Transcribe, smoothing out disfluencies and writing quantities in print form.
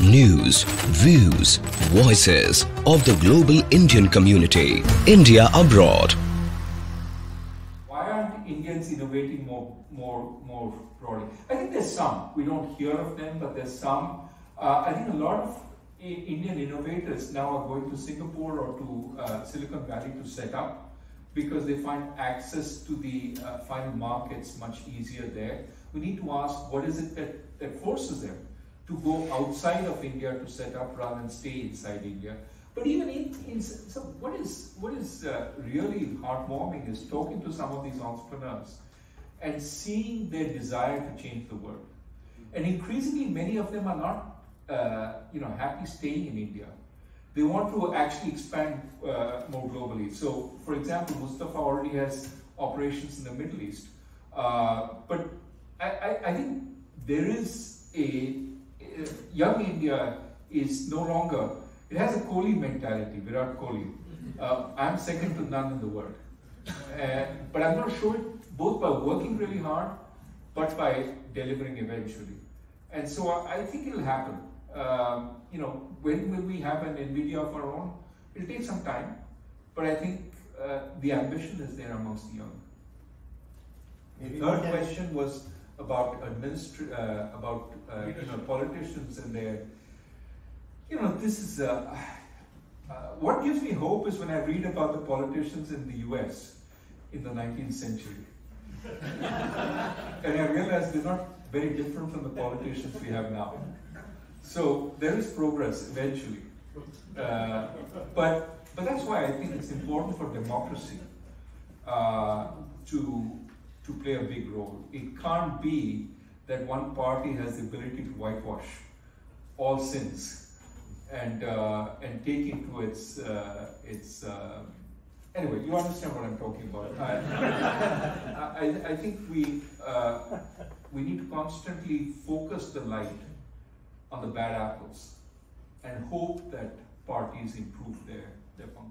news, views, voices of the global Indian community. India Abroad. Why aren't Indians innovating more broadly? I think there's some. We don't hear of them, but there's some. I think a lot of Indian innovators now are going to Singapore or to Silicon Valley to set up, because they find access to the final markets much easier there. We need to ask, what is it that forces them to go outside of India to set up rather than stay inside India? But even so what is really heartwarming is talking to some of these entrepreneurs and seeing their desire to change the world. And increasingly, many of them are not happy staying in India. They want to actually expand more globally. So, for example, Mustafa already has operations in the Middle East. But I think there is a young India is no longer, it has a Kohli mentality, Virat Kohli. I'm second to none in the world. But I'm going to show it both by working really hard, but by delivering eventually. And so I think it'll happen. When will we have an NVIDIA of our own? It'll take some time, but I think the ambition is there amongst the young. The third question was about politicians and their. This is what gives me hope is when I read about the politicians in the U.S. in the 19th century, and I realize they're not very different from the politicians we have now. So there is progress eventually, but that's why I think it's important for democracy to play a big role. It can't be that one party has the ability to whitewash all sins and take into its anyway. You understand what I'm talking about. I think we need to constantly focus the light on the bad apples and hope that parties improve their function.